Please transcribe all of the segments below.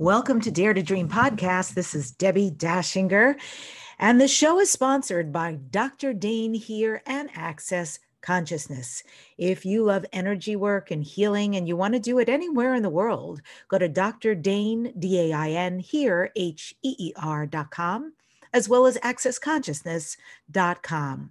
Welcome to Dare to Dream Podcast. This is Debbi Dachinger, and the show is sponsored by Dr. Dane Here and Access Consciousness. If you love energy work and healing and you want to do it anywhere in the world, go to DrDainHeer.com, as well as AccessConsciousness.com.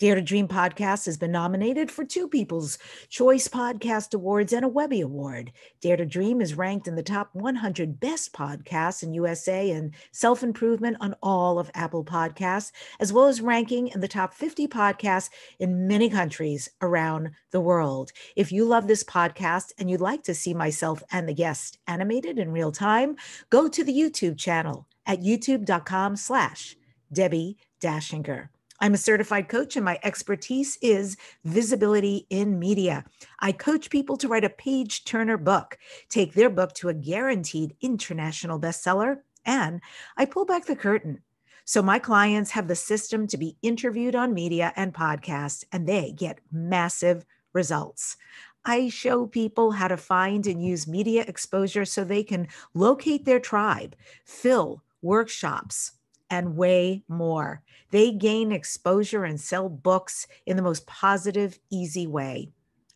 Dare to Dream Podcast has been nominated for 2 People's Choice Podcast Awards and a Webby Award. Dare to Dream is ranked in the top 100 best podcasts in USA and self-improvement on all of Apple podcasts, as well as ranking in the top 50 podcasts in many countries around the world. If you love this podcast and you'd like to see myself and the guest animated in real time, go to the YouTube channel at youtube.com/Debbi Dachinger. I'm a certified coach, and my expertise is visibility in media. I coach people to write a page-turner book, take their book to a guaranteed international bestseller, and I pull back the curtain. So my clients have the system to be interviewed on media and podcasts, and they get massive results. I show people how to find and use media exposure so they can locate their tribe, fill workshops, and way more. They gain exposure and sell books in the most positive, easy way.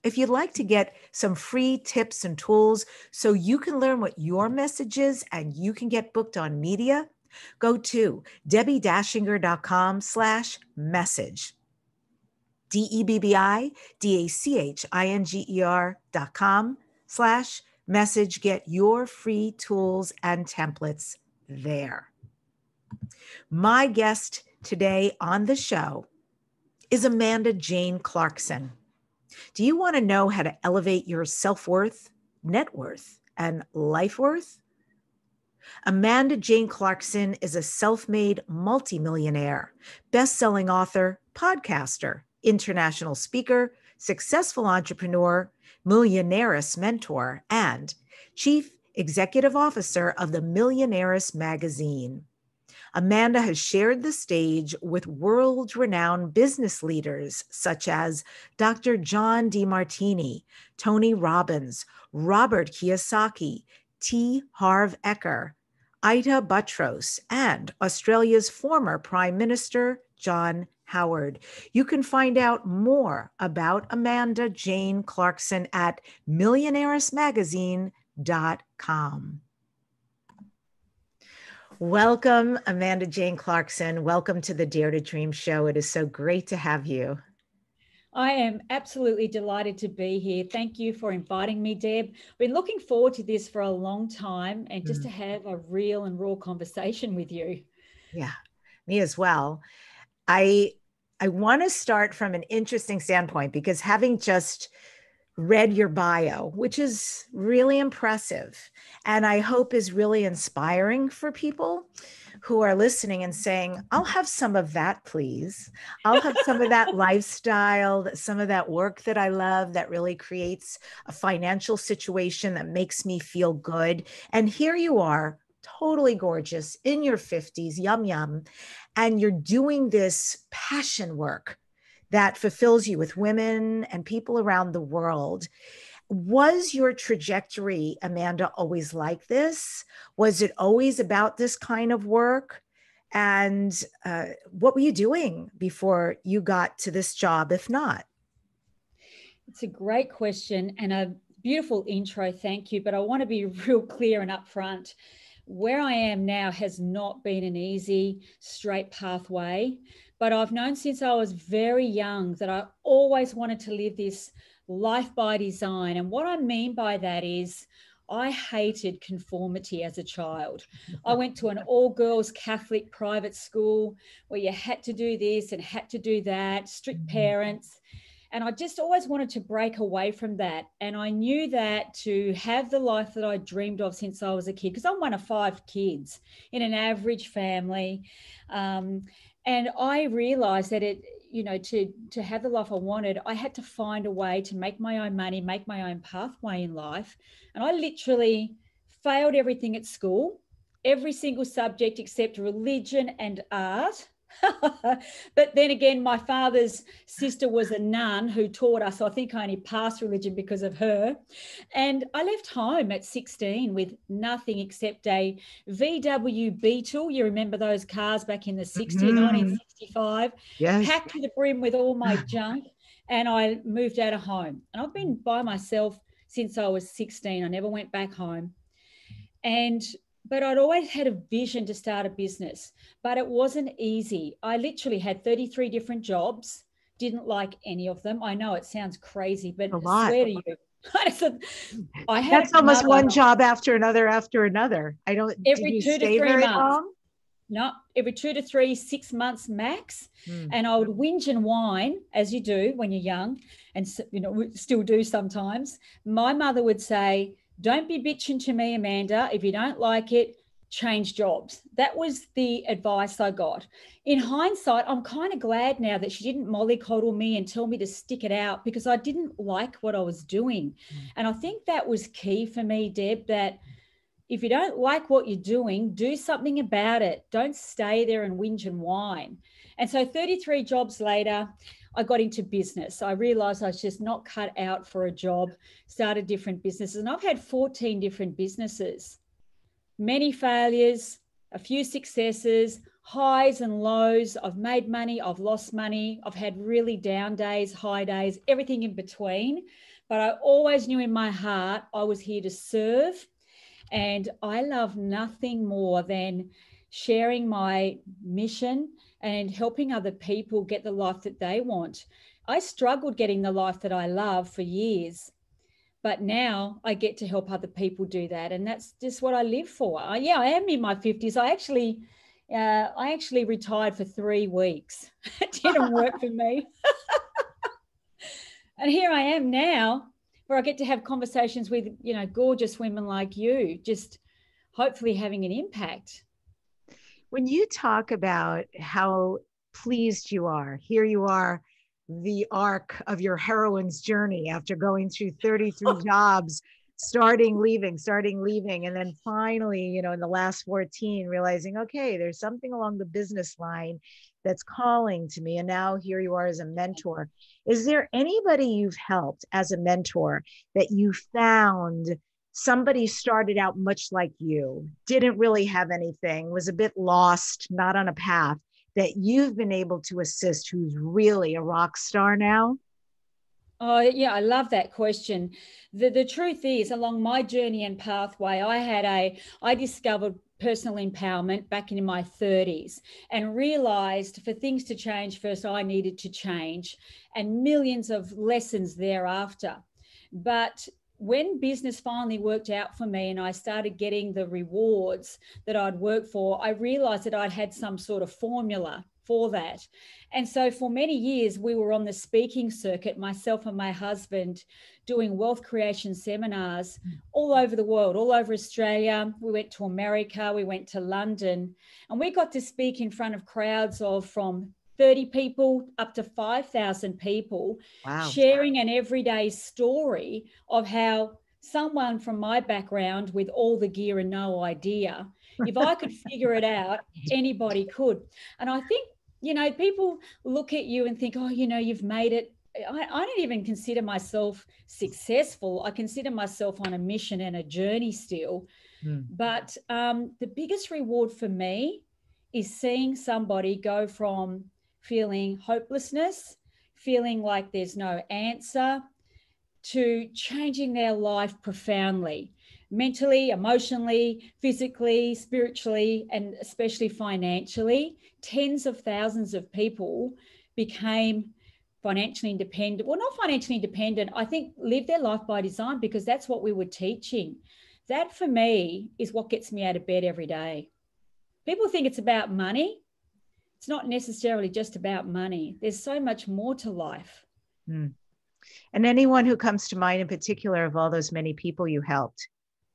If you'd like to get some free tips and tools so you can learn what your message is and you can get booked on media, go to DebbiDachinger.com/message. DebbiDachinger.com/message. Get your free tools and templates there. My guest today on the show is Amanda Jane Clarkson. Do you want to know how to elevate your self-worth, net worth, and life worth? Amanda Jane Clarkson is a self-made multimillionaire, best-selling author, podcaster, international speaker, successful entrepreneur, millionairess mentor, and chief executive officer of the Millionairess Magazine. Amanda has shared the stage with world-renowned business leaders such as Dr. John Demartini, Tony Robbins, Robert Kiyosaki, T. Harv Ecker, Ita Buttrose, and Australia's former Prime Minister, John Howard. You can find out more about Amanda Jane Clarkson at MillionairesMagazine.com. Welcome, Amanda Jane Clarkson. Welcome to the Dare to Dream show. It is so great to have you. I am absolutely delighted to be here. Thank you for inviting me, Deb. I've been looking forward to this for a long time and just to have a real and raw conversation with you. Yeah, me as well. I want to start from an interesting standpoint because having just read your bio, which is really impressive, and I hope is really inspiring for people who are listening and saying, I'll have some of that, please. I'll have some of that lifestyle, some of that work that I love that really creates a financial situation that makes me feel good. And here you are, totally gorgeous, in your 50s, yum, yum, and you're doing this passion work that fulfills you with women and people around the world. Was your trajectory, Amanda, always like this? Was it always about this kind of work? And what were you doing before you got to this job, if not? It's a great question and a beautiful intro, thank you. But I want to be real clear and upfront. Where I am now has not been an easy, straight pathway. But I've known since I was very young that I always wanted to live this life by design. And what I mean by that is I hated conformity as a child. I went to an all-girls Catholic private school where you had to do this and had to do that, strict parents. And I just always wanted to break away from that. And I knew that to have the life that I dreamed of since I was a kid, because I'm one of 5 kids in an average family. And I realized that it, you know, to have the life I wanted, I had to find a way to make my own money, make my own pathway in life. And I literally failed everything at school, every single subject except religion and art. But then again, my father's sister was a nun who taught us. So I think I only passed religion because of her. And I left home at 16 with nothing except a VW Beetle. You remember those cars back in the 60s, 1965, yes. Packed to the brim with all my junk. And I moved out of home. And I've been by myself since I was 16. I never went back home. But I'd always had a vision to start a business, but it wasn't easy. I literally had 33 different jobs, didn't like any of them. I know it sounds crazy, but I swear to you, I had that's almost one job after another after another. I don't every 2 to 3 months. No, every 6 months max. And I would whinge and whine, as you do when you're young, and you know still do sometimes. My mother would say, "Don't be bitching to me, Amanda. If you don't like it, change jobs." That was the advice I got. In hindsight, I'm kind of glad now that she didn't mollycoddle me and tell me to stick it out, because I didn't like what I was doing. And I think that was key for me, Deb, that if you don't like what you're doing, do something about it. Don't stay there and whinge and whine. And so 33 jobs later, I got into business. I realized I was just not cut out for a job, started different businesses. And I've had 14 different businesses, many failures, a few successes, highs and lows. I've made money, I've lost money. I've had really down days, high days, everything in between. But I always knew in my heart I was here to serve. And I love nothing more than sharing my mission and helping other people get the life that they want. I struggled getting the life that I love for years, but now I get to help other people do that. And that's just what I live for. I am in my 50s. I actually retired for 3 weeks. It didn't work for me. And here I am now, where I get to have conversations with, you know, gorgeous women like you, just hopefully having an impact. When you talk about how pleased you are, here you are, the arc of your heroine's journey after going through 33 jobs, starting, leaving, and then finally, you know, in the last 14, realizing, okay, there's something along the business line that's calling to me. And now here you are as a mentor. Is there anybody you've helped as a mentor that you found somebody started out much like you, didn't really have anything, was a bit lost, not on a path, that you've been able to assist, who's really a rock star now? Oh, yeah, I love that question. The truth is, along my journey and pathway, I discovered personal empowerment back in my 30s and realized for things to change, first I needed to change, and millions of lessons thereafter. But when business finally worked out for me and I started getting the rewards that I'd worked for, I realized that I'd had some sort of formula for that. And so for many years, we were on the speaking circuit, myself and my husband, doing wealth creation seminars all over the world, all over Australia. We went to America, we went to London, and we got to speak in front of crowds of from 30 people up to 5,000 people, wow, sharing an everyday story of how someone from my background with all the gear and no idea, if I could figure it out, anybody could. And I think, you know, people look at you and think, oh, you know, you've made it. I don't even consider myself successful. I consider myself on a mission and a journey still. But the biggest reward for me is seeing somebody go from feeling hopelessness, feeling like there's no answer, to changing their life profoundly, mentally, emotionally, physically, spiritually, and especially financially. Tens of thousands of people became financially independent. Well, not financially independent, I think live their life by design, because that's what we were teaching. That for me is what gets me out of bed every day. People think it's about money. It's not necessarily just about money. There's so much more to life. And anyone who comes to mind in particular of all those many people you helped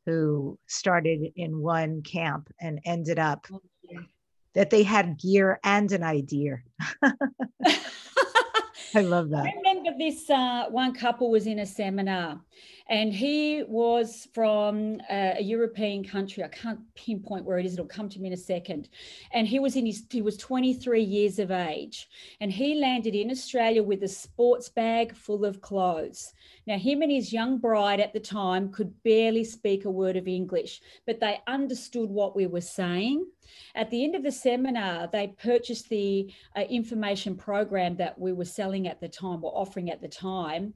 who started in one camp and ended up that they had gear and an idea. I love that. I remember this one couple was in a seminar And he was from a European country. I can't pinpoint where it is. It'll come to me in a second. And he was he was 23 years of age, and he landed in Australia with a sports bag full of clothes. Now, him and his young bride at the time could barely speak a word of English, but they understood what we were saying. At the end of the seminar, they purchased the information program that we were selling at the time, or offering at the time.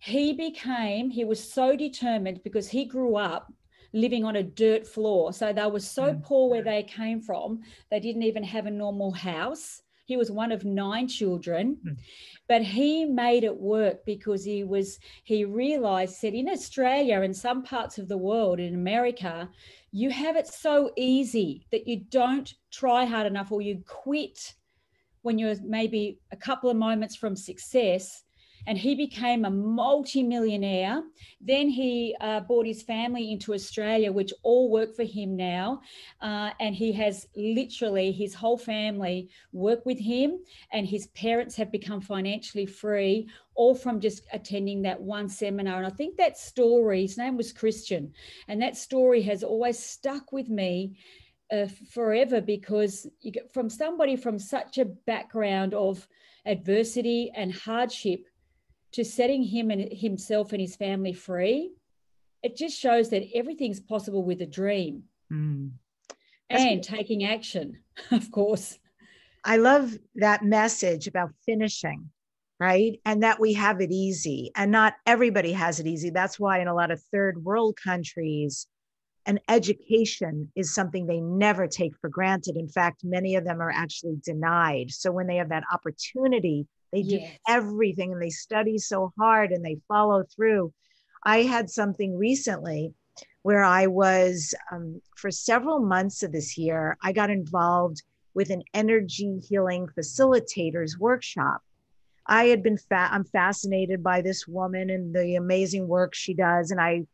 He was so determined because he grew up living on a dirt floor. So they were so poor where they came from, they didn't even have a normal house. He was one of 9 children, but he made it work because he realized in Australia and some parts of the world, in America, you have it so easy that you don't try hard enough, or you quit when you're maybe a couple of moments from success. And he became a multi-millionaire. Then he brought his family into Australia, which all work for him now. And he has literally his whole family work with him, and his parents have become financially free, all from just attending that one seminar. And I think that story, his name was Christian, and that story has always stuck with me forever, because you get from somebody from such a background of adversity and hardship to setting himself and his family free. It just shows that everything's possible with a dream and taking action, of course. I love that message about finishing, right? And that we have it easy, and not everybody has it easy. That's why in a lot of third world countries, an education is something they never take for granted. In fact, many of them are actually denied. So when they have that opportunity, they do everything, and they study so hard, and they follow through. I had something recently where I was, for several months of this year, I got involved with an energy healing facilitators workshop. I had been I'm fascinated by this woman and the amazing work she does. And I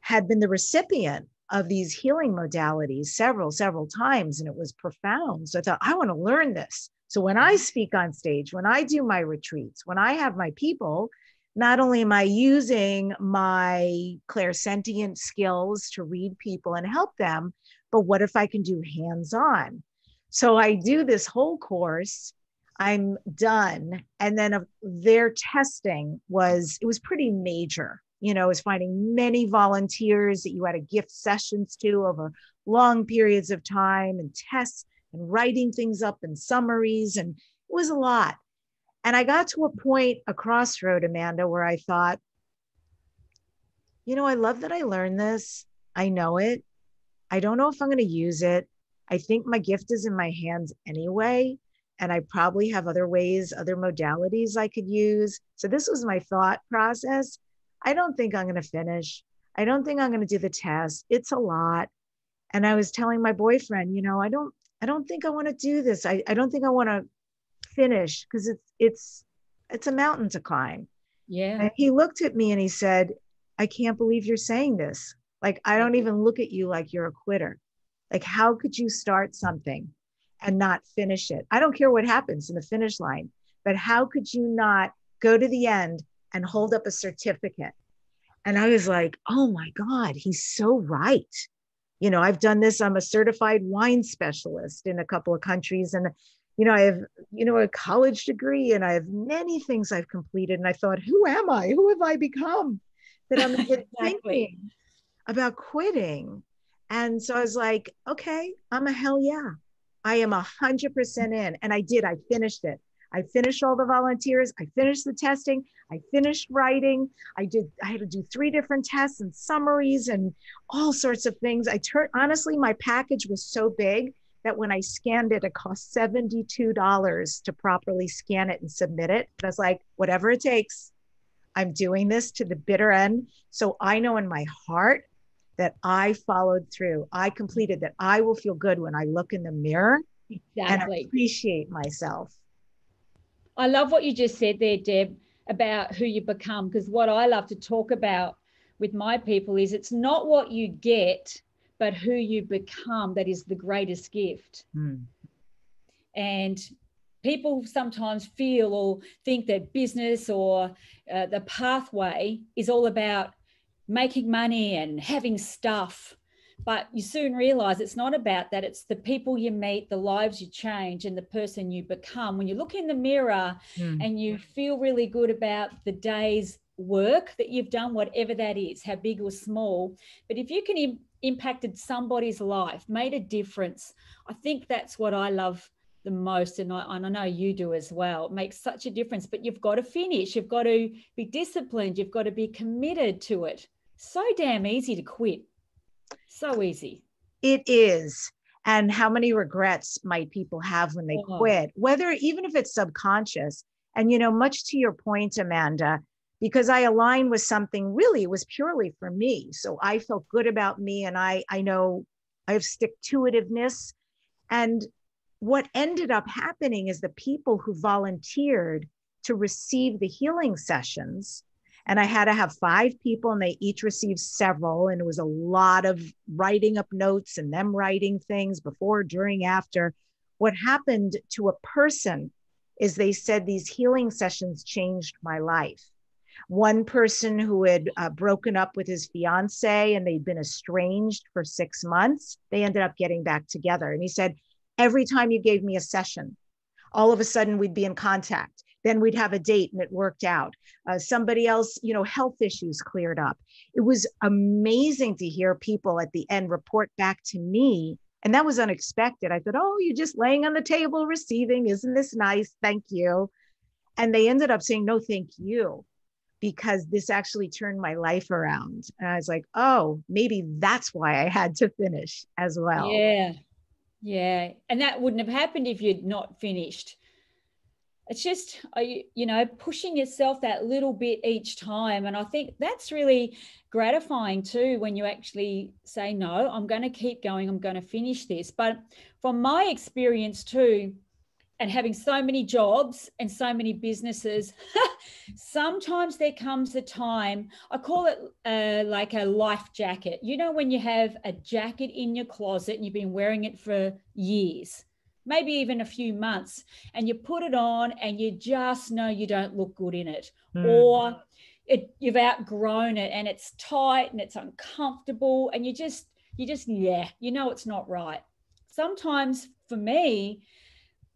had been the recipient of these healing modalities several times, and it was profound. So I thought, I want to learn this. So when I speak on stage, when I do my retreats, when I have my people, not only am I using my clairsentient skills to read people and help them, but what if I can do hands-on? So I do this whole course, I'm done. And then their testing was pretty major. You know, it was finding many volunteers that you had to gift sessions to over long periods of time, and tests, and writing things up in summaries, and it was a lot. And I got to a point, a crossroad, Amanda, where I thought, you know, I love that I learned this. I know it. I don't know if I'm going to use it. I think my gift is in my hands anyway, and I probably have other ways, other modalities I could use. So this was my thought process. I don't think I'm going to finish. I don't think I'm going to do the test. It's a lot. And I was telling my boyfriend, you know, I don't think I want to do this. I don't think I want to finish, because it's a mountain to climb. Yeah. And he looked at me and he said, I can't believe you're saying this. Like, I don't even look at you like you're a quitter. Like, how could you start something and not finish it? I don't care what happens in the finish line, but how could you not go to the end and hold up a certificate? And I was like, oh my God, he's so right. You know, I've done this. I'm a certified wine specialist in a couple of countries. And, you know, I have, you know, a college degree, and I have many things I've completed. And I thought, who am I? Who have I become that I'm thinking about quitting? And so I was like, okay, I'm a hell yeah. I am 100% in. And I did, I finished it. I finished all the volunteers. I finished the testing. I finished writing. I had to do 3 different tests and summaries and all sorts of things. Honestly, my package was so big that when I scanned it, it cost $72 to properly scan it and submit it. But I was like, whatever it takes, I'm doing this to the bitter end. So I know in my heart that I followed through. I completed that. I will feel good when I look in the mirror and appreciate myself. I love what you just said there, Deb, about who you become, because what I love to talk about with my people is it's not what you get, but who you become that is the greatest gift. And people sometimes feel or think that business or the pathway is all about making money and having stuff. But you soon realize it's not about that. It's the people you meet, the lives you change, and the person you become. When you look in the mirror and you feel really good about the day's work that you've done, whatever that is, how big or small, but if you can impacted somebody's life, made a difference, I think that's what I love the most. And I know you do as well. It makes such a difference, but you've got to finish. You've got to be disciplined. You've got to be committed to it. So damn easy to quit. So easy. It is. And how many regrets might people have when they quit, whether, even if it's subconscious. And, you know, much to your point, Amanda, because I aligned with something really, it was purely for me. So I felt good about me. And I know I have stick-to-itiveness. And what ended up happening is the people who volunteered to receive the healing sessions, and I had to have 5 people and they each received several. And it was a lot of writing up notes and them writing things before, during, after. What happened to a person is they said these healing sessions changed my life. One person who had broken up with his fiance and they'd been estranged for 6 months, they ended up getting back together. And he said, every time you gave me a session, all of a sudden we'd be in contact. Then we'd have a date and it worked out. Somebody else, you know, health issues cleared up. It was amazing to hear people at the end report back to me. And that was unexpected. I thought, oh, you're just laying on the table receiving. Isn't this nice? Thank you. And they ended up saying, no, thank you, because this actually turned my life around. And I was like, oh, maybe that's why I had to finish as well. Yeah. Yeah. And that wouldn't have happened if you'd not finished. It's just, you know, pushing yourself that little bit each time. And I think that's really gratifying too, when you actually say, no, I'm going to keep going. I'm going to finish this. But from my experience too, and having so many jobs and so many businesses, sometimes there comes a time, I call it like a life jacket. You know, when you have a jacket in your closet and you've been wearing it for years, maybe even a few months, and you put it on and you just know you don't look good in it, or you've outgrown it and it's tight and it's uncomfortable and you just, yeah, you know, it's not right. Sometimes for me,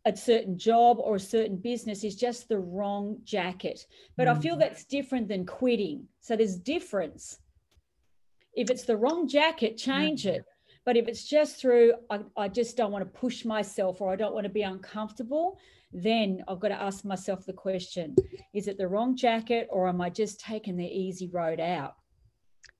a certain job or a certain business is just the wrong jacket, but I feel that's different than quitting. So there's difference. If it's the wrong jacket, change it. But if it's just through, I just don't want to push myself or I don't want to be uncomfortable, then I've got to ask myself the question, is it the wrong jacket or am I just taking the easy road out?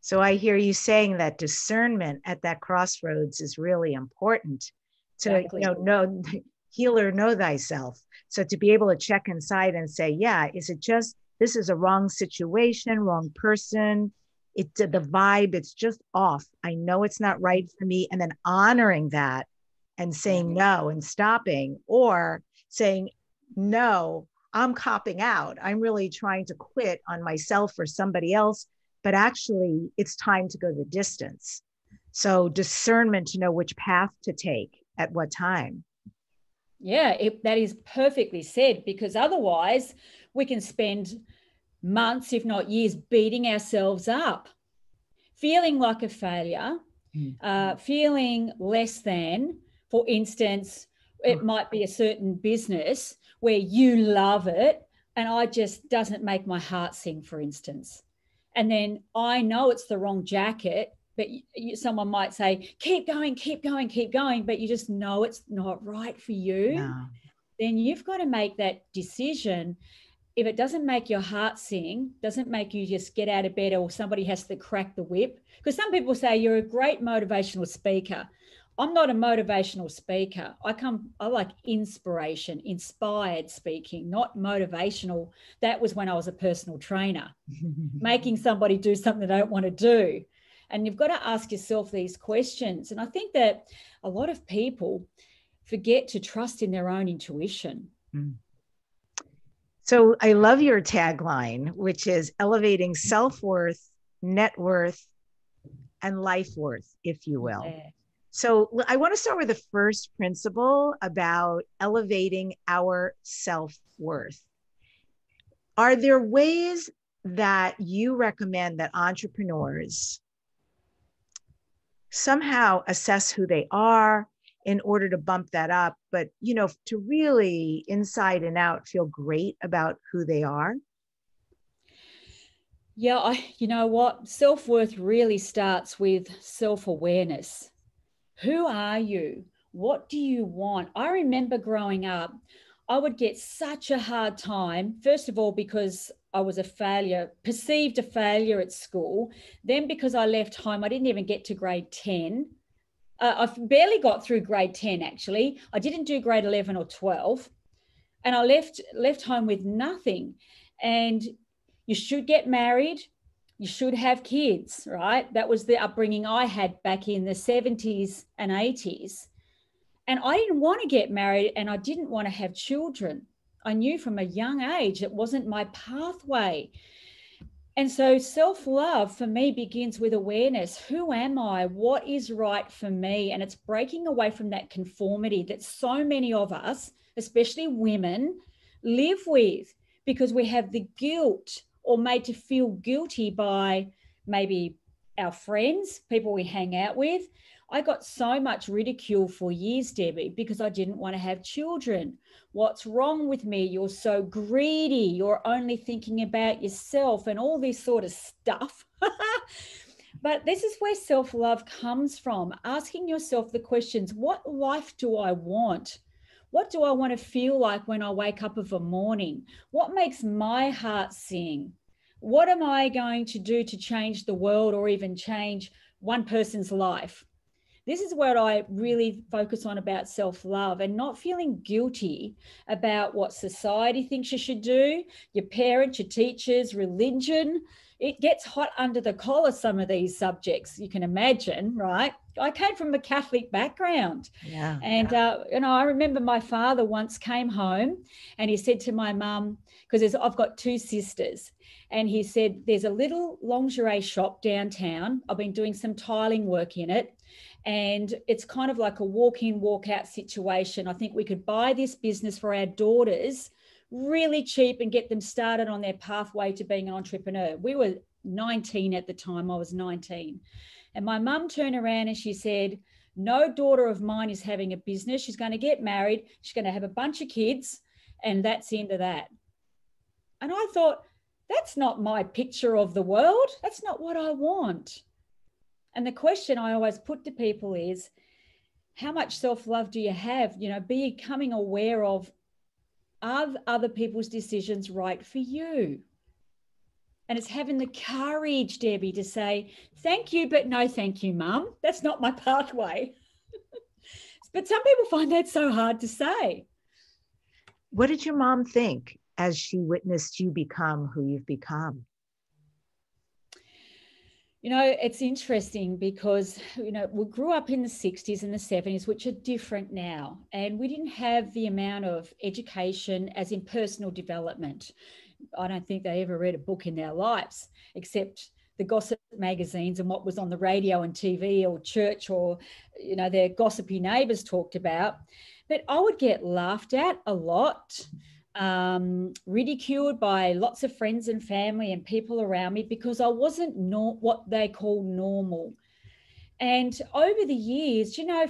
So I hear you saying that discernment at that crossroads is really important to know, healer, know thyself. So to be able to check inside and say, yeah, is it just, this is a wrong situation, wrong person? The vibe, it's just off. I know it's not right for me. And then honoring that and saying no and stopping, or saying, no, I'm copping out. I'm really trying to quit on myself or somebody else, but actually it's time to go the distance. So discernment to know which path to take at what time. Yeah, that is perfectly said, because otherwise we can spend months, if not years, beating ourselves up, feeling like a failure, feeling less than. For instance, it might be a certain business where you love it and I just doesn't make my heart sing, for instance. And then I know it's the wrong jacket, but someone might say, keep going, keep going, keep going, but you just know it's not right for you. No. Then you've got to make that decision. If it doesn't make your heart sing, doesn't make you just get out of bed, or somebody has to crack the whip. Because some people say you're a great motivational speaker. I'm not a motivational speaker. I like inspiration, inspired speaking, not motivational. That was when I was a personal trainer, making somebody do something they don't want to do. And you've got to ask yourself these questions. And I think that a lot of people forget to trust in their own intuition. Mm. So I love your tagline, which is elevating self-worth, net worth, and life worth, if you will. Yeah. So I want to start with the first principle about elevating our self-worth. Are there ways that you recommend that entrepreneurs somehow assess who they are in order to bump that up, but, you know, to really inside and out feel great about who they are? Yeah, you know what? Self-worth really starts with self-awareness. Who are you? What do you want? I remember growing up, I would get such a hard time, first of all, because I was a failure, perceived a failure at school. Then because I left home, I didn't even get to grade 10. I barely got through grade 10, actually. I didn't do grade 11 or 12. And I left home with nothing. And you should get married. You should have kids, right? That was the upbringing I had back in the 70s and 80s. And I didn't want to get married and I didn't want to have children. I knew from a young age it wasn't my pathway. And so self-love for me begins with awareness. Who am I? What is right for me? And it's breaking away from that conformity that so many of us, especially women, live with because we have the guilt or made to feel guilty by maybe our friends, people we hang out with. I got so much ridicule for years, Debbi, because I didn't want to have children. What's wrong with me? You're so greedy. You're only thinking about yourself and all this sort of stuff. But this is where self-love comes from, asking yourself the questions, what life do I want? What do I want to feel like when I wake up of a morning? What makes my heart sing? What am I going to do to change the world or even change one person's life? This is what I really focus on about self-love and not feeling guilty about what society thinks you should do, your parents, your teachers, religion. It gets hot under the collar, some of these subjects, you can imagine, right? I came from a Catholic background. Yeah. And, you know, I remember my father once came home and he said to my mum, because I've got two sisters, and he said, there's a little lingerie shop downtown. I've been doing some tiling work in it. And it's kind of like a walk-in, walk-out situation. I think we could buy this business for our daughters really cheap and get them started on their pathway to being an entrepreneur. We were 19 at the time. I was 19. And my mum turned around and she said, no daughter of mine is having a business. She's going to get married. She's going to have a bunch of kids. And that's the end of that. And I thought, that's not my picture of the world. That's not what I want. And the question I always put to people is, how much self-love do you have? You know, becoming aware of, are other people's decisions right for you? And it's having the courage, Debbi, to say, thank you, but no thank you, Mum. That's not my pathway. But some people find that so hard to say. What did your mom think as she witnessed you become who you've become? You know, it's interesting because, you know, we grew up in the 60s and the 70s, which are different now. And we didn't have the amount of education as in personal development. I don't think they ever read a book in their lives, except the gossip magazines and what was on the radio and TV or church or, you know, their gossipy neighbours talked about. But I would get laughed at a lot. Ridiculed by lots of friends and family and people around me because I wasn't what they call normal. And over the years, you know,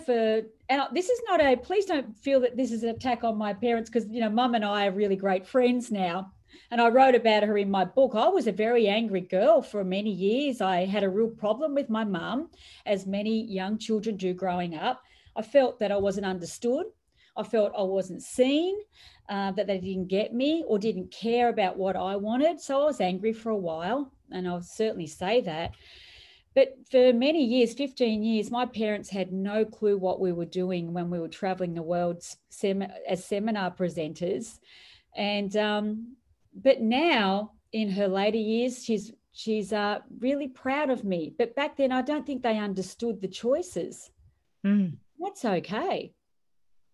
this is not please don't feel that this is an attack on my parents because, you know, Mum and I are really great friends now. And I wrote about her in my book. I was a very angry girl for many years. I had a real problem with my mum, as many young children do growing up. I felt that I wasn't understood. I felt I wasn't seen, that they didn't get me or didn't care about what I wanted. So I was angry for a while, and I'll certainly say that. But for many years, 15 years, my parents had no clue what we were doing when we were traveling the world as seminar presenters. And but now in her later years, she's really proud of me. But back then, I don't think they understood the choices. Mm. That's okay.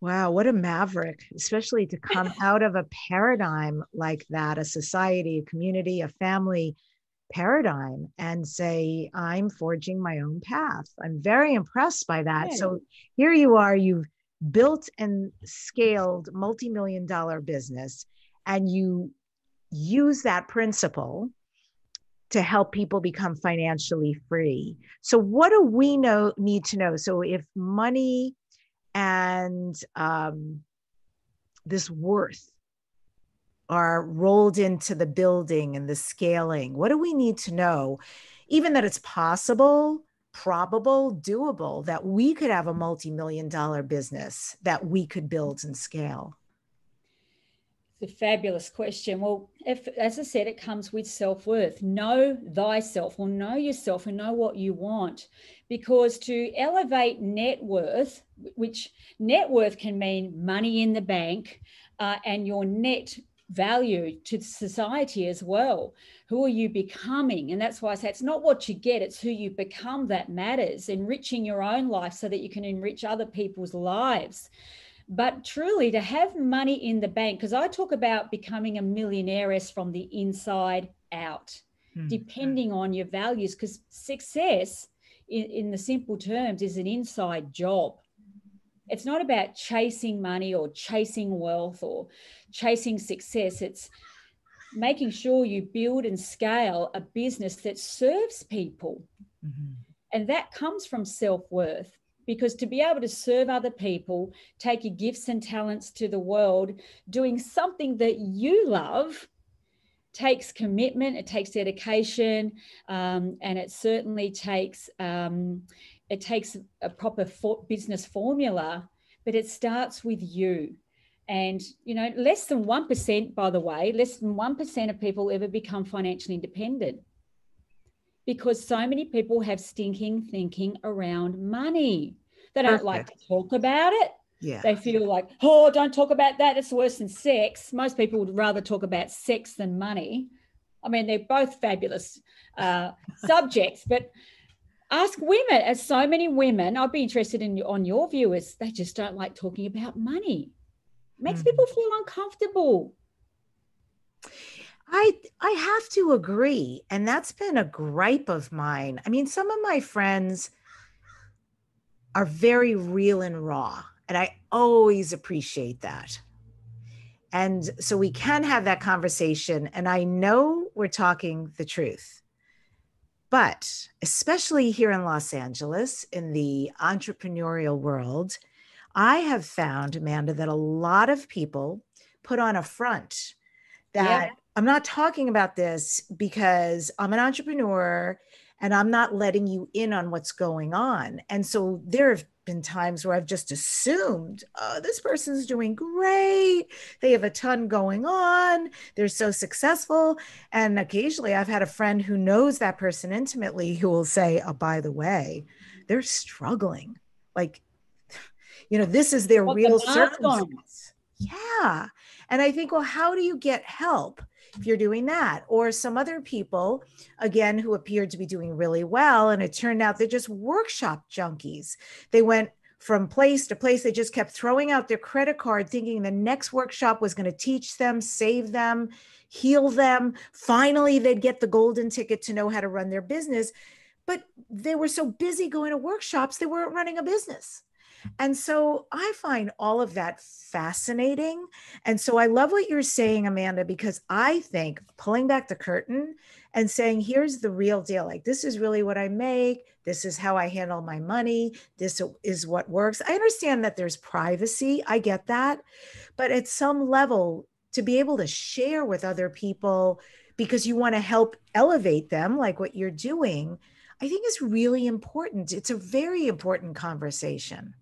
Wow, what a maverick, especially to come out of a paradigm like that, a society, a community, a family paradigm and say, I'm forging my own path. I'm very impressed by that. Yeah. So here you are, you've built and scaled multi-million-dollar business, and you use that principle to help people become financially free. So what do we need to know? So if money and this worth are rolled into the building and the scaling, what do we need to know? Even that it's possible, probable, doable, that we could have a multi-million-dollar business that we could build and scale. It's a fabulous question. Well, if, as I said, it comes with self-worth. Know thyself, or know yourself and know what you want. Because to elevate net worth, which net worth can mean money in the bank and your net value to society as well. Who are you becoming? And that's why I say it's not what you get, it's who you become that matters. Enriching your own life so that you can enrich other people's lives. But truly, to have money in the bank, because I talk about becoming a millionairess from the inside out, depending on your values, because success in the simple terms is an inside job. It's not about chasing money or chasing wealth or chasing success. It's making sure you build and scale a business that serves people. Mm-hmm. And that comes from self-worth. Because to be able to serve other people, take your gifts and talents to the world, doing something that you love takes commitment, it takes dedication, and it certainly takes a proper business formula, but it starts with you. And, you know, less than 1%, by the way, less than 1% of people ever become financially independent. Because so many people have stinking thinking around money. They don't like to talk about it. Yeah. They feel like, oh, don't talk about that. It's worse than sex. Most people would rather talk about sex than money. I mean, they're both fabulous subjects, but ask women. As so many women, I'd be interested in on your viewers, they just don't like talking about money. It makes people feel uncomfortable. I have to agree. And that's been a gripe of mine. I mean, some of my friends are very real and raw, and I always appreciate that. And so we can have that conversation, and I know we're talking the truth. But especially here in Los Angeles, in the entrepreneurial world, I have found, Amanda, that a lot of people put on a front that I'm not talking about this because I'm an entrepreneur and I'm not letting you in on what's going on. And so there have been times where I've just assumed, oh, this person's doing great. They have a ton going on. They're so successful. And occasionally I've had a friend who knows that person intimately who will say, oh, by the way, they're struggling. Like, you know, this is their real circumstance. Yeah. And I think, well, how do you get help if you're doing that? Or some other people, again, who appeared to be doing really well, and it turned out they're just workshop junkies. They went from place to place. They just kept throwing out their credit card, thinking the next workshop was going to teach them, save them, heal them. Finally, they'd get the golden ticket to know how to run their business. But they were so busy going to workshops, they weren't running a business. And so I find all of that fascinating. And so I love what you're saying, Amanda, because I think pulling back the curtain and saying, here's the real deal. Like, this is really what I make. This is how I handle my money. This is what works. I understand that there's privacy. I get that. But at some level, to be able to share with other people because you want to help elevate them, like what you're doing, I think is really important. It's a very important conversation.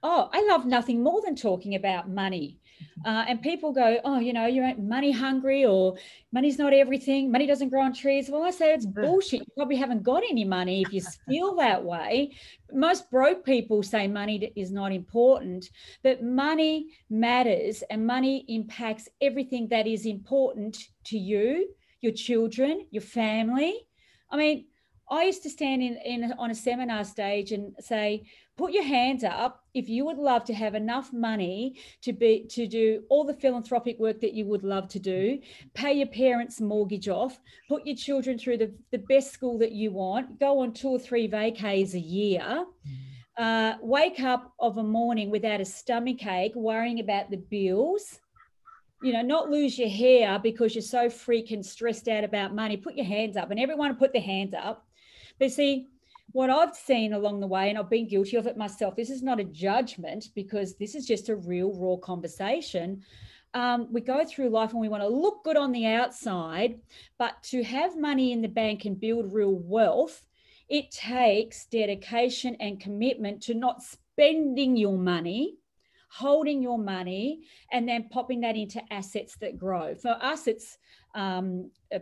Oh, I love nothing more than talking about money. And people go, oh, you know, you're money hungry, or money's not everything. Money doesn't grow on trees. Well, I say it's bullshit. You probably haven't got any money if you feel that way. Most broke people say money is not important, but money matters, and money impacts everything that is important to you, your children, your family. I mean, I used to stand on a seminar stage and say, put your hands up if you would love to have enough money to do all the philanthropic work that you would love to do, pay your parents' mortgage off, put your children through the best school that you want, go on 2 or 3 vacays a year, wake up of a morning without a stomach ache, worrying about the bills, you know, not lose your hair because you're so freaking stressed out about money. Put your hands up, and everyone put their hands up. But see, what I've seen along the way, and I've been guilty of it myself, this is not a judgment because this is just a real raw conversation. We go through life and we want to look good on the outside, but to have money in the bank and build real wealth, it takes dedication and commitment to not spending your money, holding your money, and then popping that into assets that grow. For us, it's a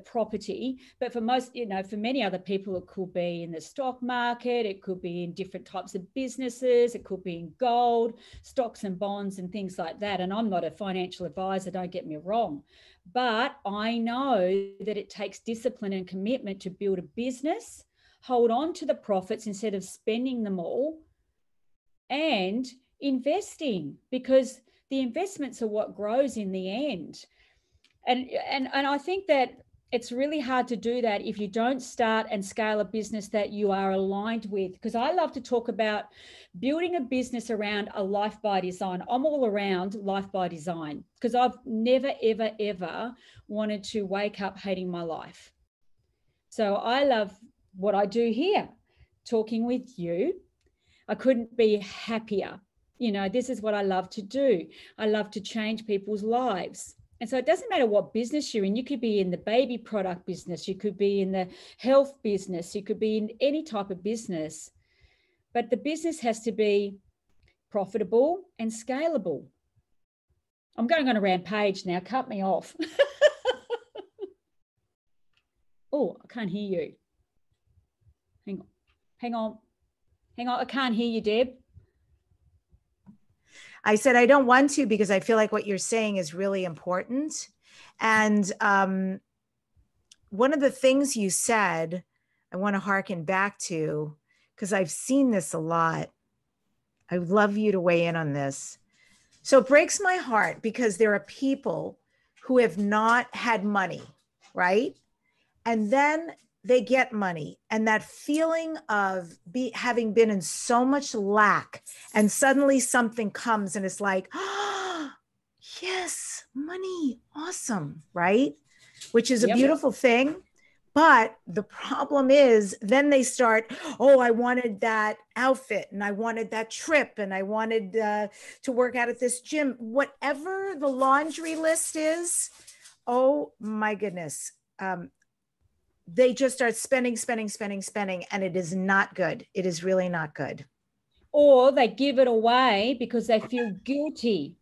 property, but for most, you know, for many other people, it could be in the stock market, it could be in different types of businesses, it could be in gold, stocks and bonds and things like that. And I'm not a financial advisor, don't get me wrong, but I know that it takes discipline and commitment to build a business, hold on to the profits instead of spending them all, and investing, because the investments are what grows in the end. And I think that it's really hard to do that if you don't start and scale a business that you are aligned with. Because I love to talk about building a business around a life by design. I'm all around life by design because I've never, ever, ever wanted to wake up hating my life. So I love what I do here, talking with you. I couldn't be happier. You know, this is what I love to do. I love to change people's lives. And so it doesn't matter what business you're in. You could be in the baby product business. You could be in the health business. You could be in any type of business. But the business has to be profitable and scalable. I'm going on a rampage now. Cut me off. Oh, I can't hear you. Hang on. Hang on. Hang on. I can't hear you, Deb. I said, I don't want to, because I feel like what you're saying is really important. And one of the things you said, I want to hearken back to, because I've seen this a lot. I would love you to weigh in on this. So it breaks my heart because there are people who have not had money, right? And then they get money, and that feeling of having been in so much lack, and suddenly something comes and it's like, oh, yes, money, awesome, right? Which is a beautiful thing. But the problem is then they start, oh, I wanted that outfit, and I wanted that trip, and I wanted to work out at this gym, whatever the laundry list is. Oh my goodness. They just start spending, and it is not good. It is really not good. Or they give it away because they feel guilty.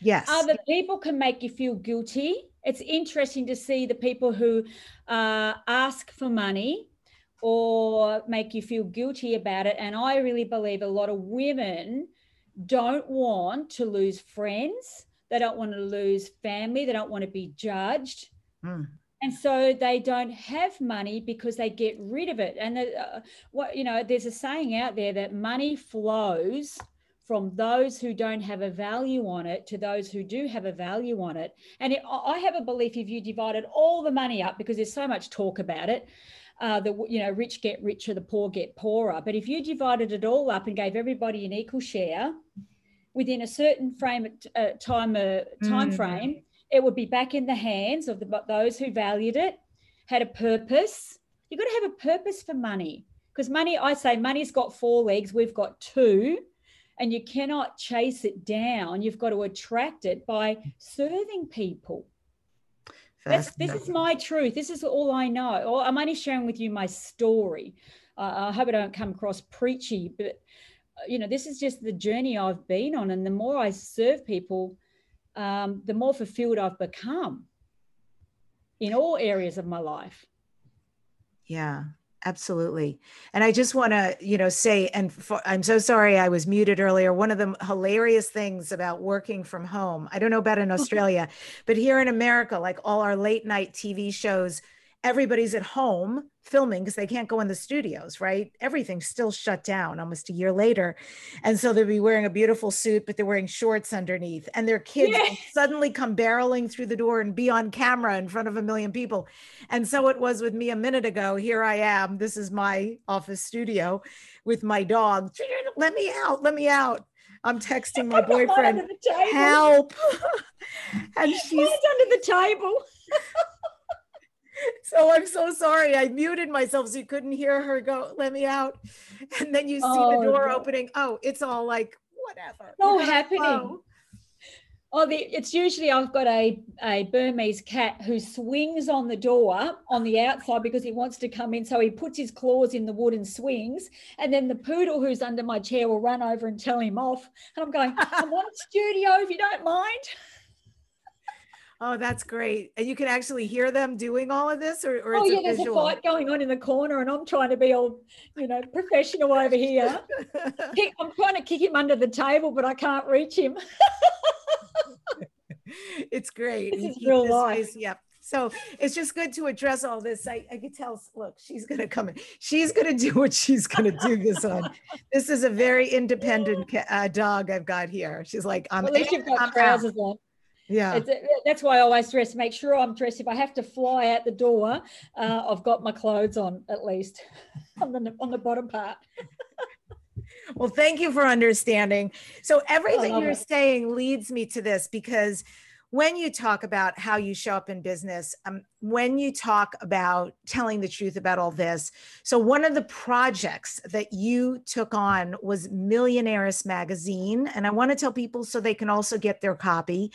Yes. Other people can make you feel guilty. It's interesting to see the people who ask for money or make you feel guilty about it. And I really believe a lot of women don't want to lose friends. They don't want to lose family. They don't want to be judged. Mm. And so they don't have money because they get rid of it. And there's a saying out there that money flows from those who don't have a value on it to those who do have a value on it. And I have a belief if you divided all the money up, because there's so much talk about it, rich get richer, the poor get poorer. But if you divided it all up and gave everybody an equal share within a certain time frame, it would be back in the hands of those who valued it, had a purpose. You've got to have a purpose for money, because money, I say money's got 4 legs, we've got 2, and you cannot chase it down. You've got to attract it by serving people. This is my truth. This is all I know. Or I'm only sharing with you my story. I hope I don't come across preachy, but, you know, this is just the journey I've been on. And the more I serve people, the more fulfilled I've become in all areas of my life. Yeah, absolutely. And I just want to, say, I'm so sorry I was muted earlier. One of the hilarious things about working from home, I don't know about in Australia, but here in America, like all our late night TV shows everybody's at home filming because they can't go in the studios, right? Everything's still shut down almost a year later. And so they'll be wearing a beautiful suit, but they're wearing shorts underneath, and their kids will suddenly come barreling through the door and be on camera in front of a million people. And so it was with me a minute ago. Here I am. This is my office studio with my dog. Let me out. Let me out. I'm texting my boyfriend, help. And she's under the table. So I'm so sorry. I muted myself so you couldn't hear her go, let me out. And then you see the door opening. Oh, it's all like, whatever. It's all happening. Oh, it's usually I've got a Burmese cat who swings on the door on the outside because he wants to come in. So he puts his claws in the wood and swings. And then the poodle who's under my chair will run over and tell him off. And I'm going, I'm on studio if you don't mind. Oh, that's great. And you can actually hear them doing all of this, or it's a visual? There's a fight going on in the corner and I'm trying to be all, professional over here. I'm trying to kick him under the table, but I can't reach him. It's great. This is real life. Yep. So it's just good to address all this. I could tell, look, she's going to come in. She's going to do what she's going to do this on. This is a very independent dog I've got here. She's like, at least you've got trousers on. Yeah, that's why I always dress. Make sure I'm dressed. If I have to fly out the door, I've got my clothes on at least on the bottom part. Well, thank you for understanding. So everything you're saying leads me to this, because when you talk about how you show up in business, when you talk about telling the truth about all this, so one of the projects that you took on was Millionairess Magazine, and I want to tell people so they can also get their copy.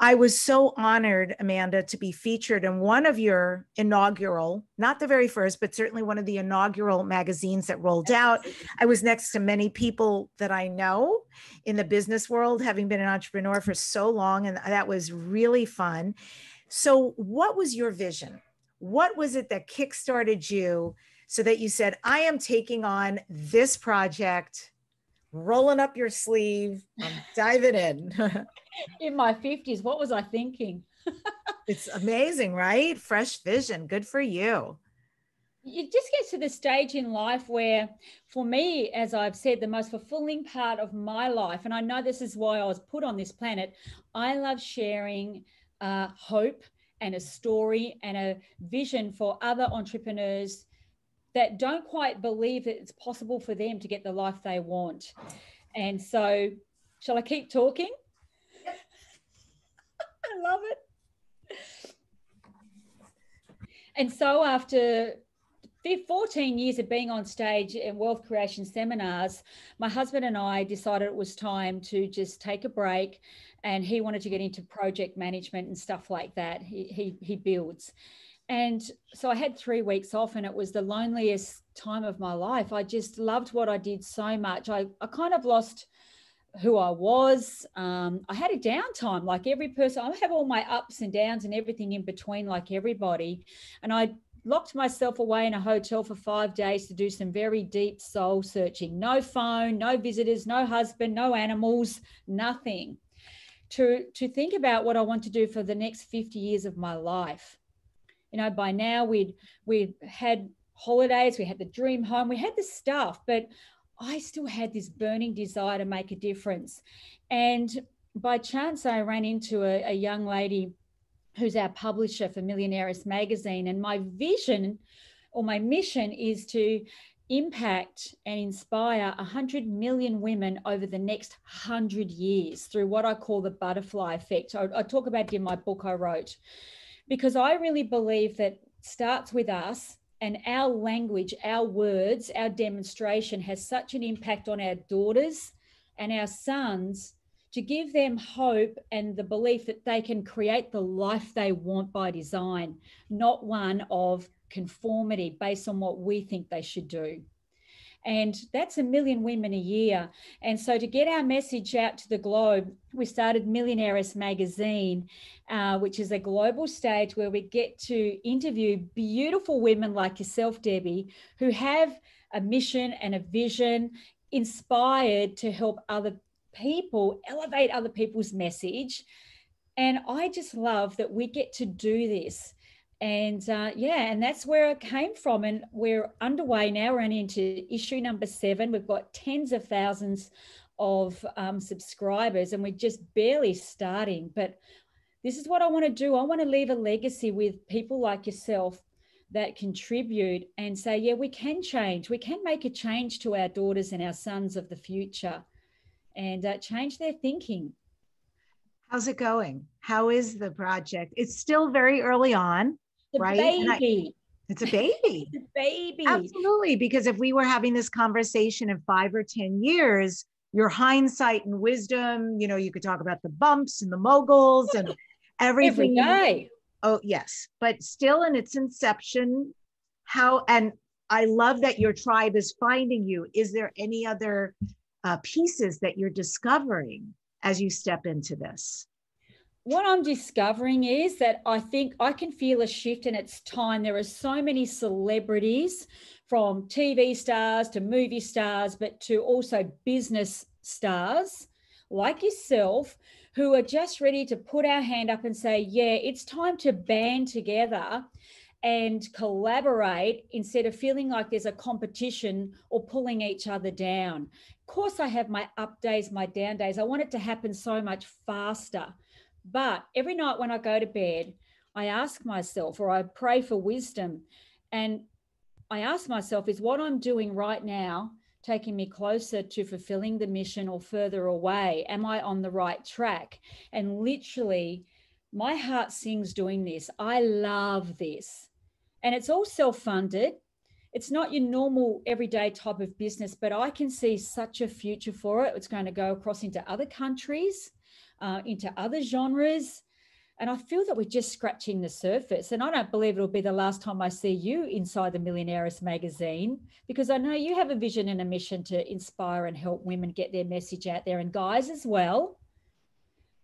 I was so honored, Amanda, to be featured in one of your inaugural, not the very first, but certainly one of the inaugural magazines that rolled out. I was next to many people that I know in the business world, having been an entrepreneur for so long, and that was really fun. So what was your vision? What was it that kickstarted you so that you said, I am taking on this project, rolling up your sleeve, I'm diving in? In my 50s, what was I thinking? It's amazing, right? Fresh vision. Good for you. It just gets to the stage in life where, for me, as I've said, the most fulfilling part of my life, and I know this is why I was put on this planet, I love sharing hope and a story and a vision for other entrepreneurs that don't quite believe that it's possible for them to get the life they want. And so, shall I keep talking? I love it. And so after 14 years of being on stage in wealth creation seminars, my husband and I decided it was time to just take a break, and he wanted to get into project management and stuff like that. He builds. And so I had 3 weeks off, and it was the loneliest time of my life. I just loved what I did so much. I kind of lost who I was. I had a downtime like every person. I have all my ups and downs and everything in between like everybody. And I locked myself away in a hotel for 5 days to do some very deep soul searching. No phone, no visitors, no husband, no animals, nothing. To think about what I want to do for the next 50 years of my life. By now we'd had holidays, we had the dream home, we had the stuff, but I still had this burning desire to make a difference. And by chance, I ran into a young lady who's our publisher for Millionairess Magazine. And my vision or my mission is to impact and inspire 100 million women over the next 100 years through what I call the butterfly effect. I talk about it in my book I wrote, because I really believe that starts with us, and our language, our words, our demonstration has such an impact on our daughters and our sons, to give them hope and the belief that they can create the life they want by design, not one of conformity based on what we think they should do. And that's 1 million women a year. And so to get our message out to the globe, we started Millionairess Magazine, which is a global stage where we get to interview beautiful women like yourself, Debbi, who have a mission and a vision, inspired to help other people, elevate other people's message. And I just love that we get to do this. And yeah, and that's where I came from. And we're underway now. We're only into issue number 7. We've got tens of thousands of subscribers, and we're just barely starting. But this is what I want to do. I want to leave a legacy with people like yourself that contribute and say, yeah, we can change. We can make a change to our daughters and our sons of the future and change their thinking. How's it going? How is the project? It's still very early on, right? Baby. It's a baby. It's a baby. Absolutely. Because if we were having this conversation in 5 or 10 years, your hindsight and wisdom, you know, you could talk about the bumps and the moguls and everything. Every day. Oh, yes. But still in its inception, how, and I love that your tribe is finding you. Is there any other pieces that you're discovering as you step into this? What I'm discovering is that I think I can feel a shift, and it's time. There are so many celebrities, from TV stars to movie stars, but to also business stars like yourself, who are just ready to put our hand up and say, yeah, it's time to band together and collaborate instead of feeling like there's a competition or pulling each other down. Of course, I have my up days, my down days. I want it to happen so much faster. But every night when I go to bed, I ask myself, or I pray for wisdom, and I ask myself, is what I'm doing right now taking me closer to fulfilling the mission or further away? Am I on the right track? And literally, my heart sings doing this. I love this. And it's all self-funded. It's not your normal everyday type of business, but I can see such a future for it. It's going to go across into other countries, into other genres. And I feel that we're just scratching the surface. And I don't believe it'll be the last time I see you inside the Millionairess magazine, because I know you have a vision and a mission to inspire and help women get their message out there, and guys as well.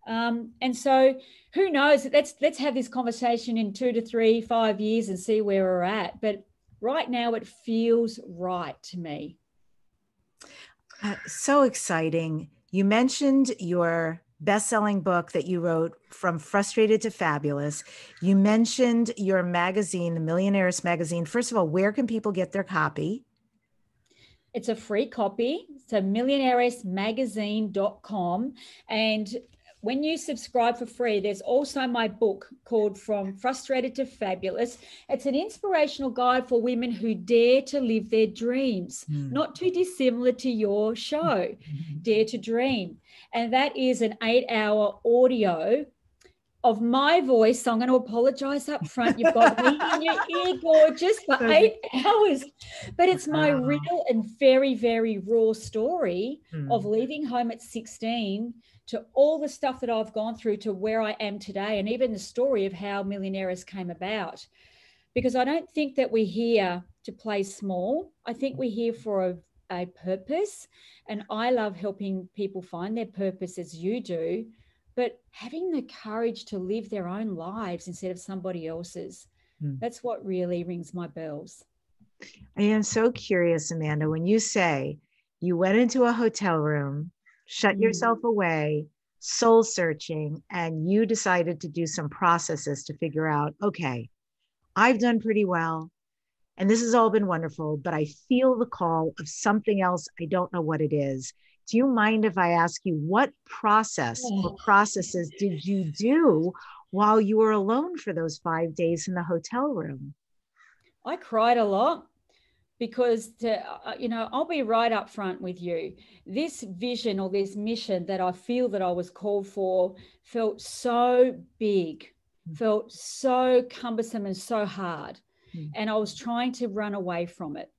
And so who knows, let's have this conversation in 2 to 3, 5 years and see where we're at. But right now it feels right to me. So exciting. You mentioned your best-selling book that you wrote, From Frustrated to Fabulous. You mentioned your magazine, the Millionairess Magazine. First of all, where can people get their copy? It's a free copy. It's a MillionairesMagazine.com. And when you subscribe for free, there's also my book called From Frustrated to Fabulous. It's an inspirational guide for women who dare to live their dreams, not too dissimilar to your show, Dare to Dream. And that is an 8-hour audio of my voice. So I'm going to apologize up front. You've got me in your ear, gorgeous, for 8 hours. But it's my real and very, very raw story of leaving home at 16 to all the stuff that I've gone through to where I am today, and even the story of how Millionairess came about. Because I don't think that we're here to play small. I think we're here for a purpose. And I love helping people find their purpose, as you do, but having the courage to live their own lives instead of somebody else's. That's what really rings my bells. I am so curious, Amanda, when you say you went into a hotel room, shut yourself away, soul searching, and you decided to do some processes to figure out, okay, I've done pretty well, and this has all been wonderful, but I feel the call of something else. I don't know what it is. Do you mind if I ask you what process or processes did you do while you were alone for those 5 days in the hotel room? I cried a lot because, you know, I'll be right up front with you. This vision or this mission that I feel that I was called for felt so big, felt so cumbersome and so hard. And I was trying to run away from it.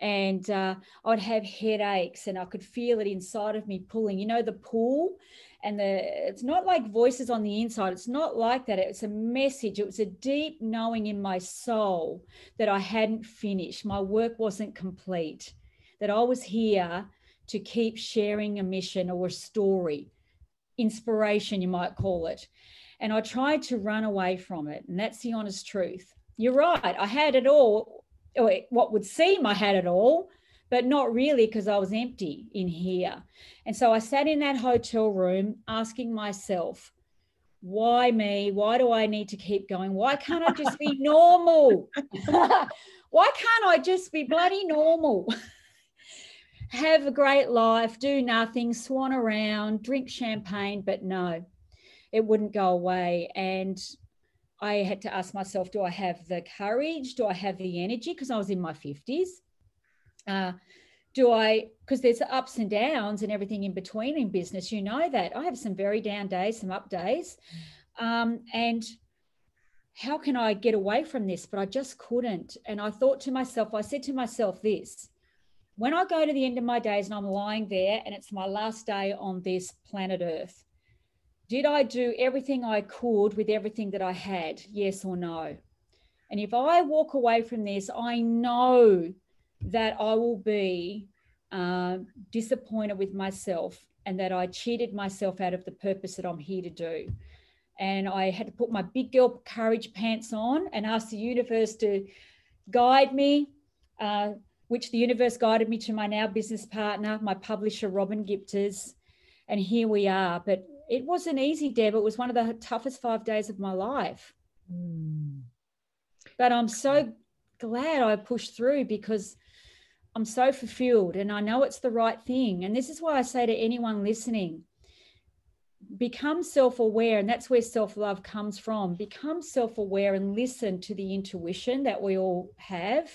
And I'd have headaches, and I could feel it inside of me pulling, you know, the pull. And it's not like voices on the inside. It's not like that. It's a message. It was a deep knowing in my soul that I hadn't finished. My work wasn't complete, that I was here to keep sharing a mission or a story, inspiration, you might call it. And I tried to run away from it. And that's the honest truth. You're right. I had it all, or what would seem I had it all, but not really, because I was empty in here. And so I sat in that hotel room asking myself, why me? Why do I need to keep going? Why can't I just be normal? Why can't I just be bloody normal? Have a great life, do nothing, swan around, drink champagne, but no, it wouldn't go away. And I had to ask myself, do I have the courage? Do I have the energy? Because I was in my 50s. Because there's ups and downs and everything in between in business, you know that. I have some very down days, some up days. And how can I get away from this? But I just couldn't. And I thought to myself, I said to myself this, when I go to the end of my days and I'm lying there and it's my last day on this planet Earth, did I do everything I could with everything that I had? Yes or no? And if I walk away from this, I know that I will be disappointed with myself and that I cheated myself out of the purpose that I'm here to do. And I had to put my big girl courage pants on and ask the universe to guide me, which the universe guided me to my now business partner, my publisher, Robin Gipters. And here we are. But it wasn't easy, Deb. It was one of the toughest 5 days of my life. Mm. But I'm so glad I pushed through because I'm so fulfilled and I know it's the right thing. And this is why I say to anyone listening, become self-aware. And that's where self-love comes from. Become self-aware and listen to the intuition that we all have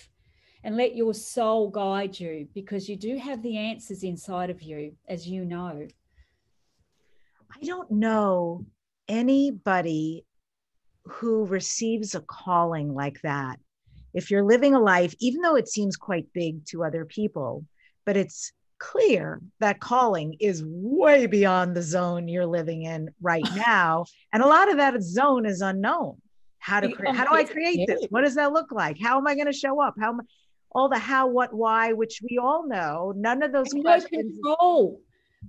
and let your soul guide you, because you do have the answers inside of you, as you know. I don't know anybody who receives a calling like that. If you're living a life, even though it seems quite big to other people, but it's clear that calling is way beyond the zone you're living in right now. And a lot of that zone is unknown. How do I create this? What does that look like? How am I going to show up? All the how, what, why, which we all know. None of those questions. No control.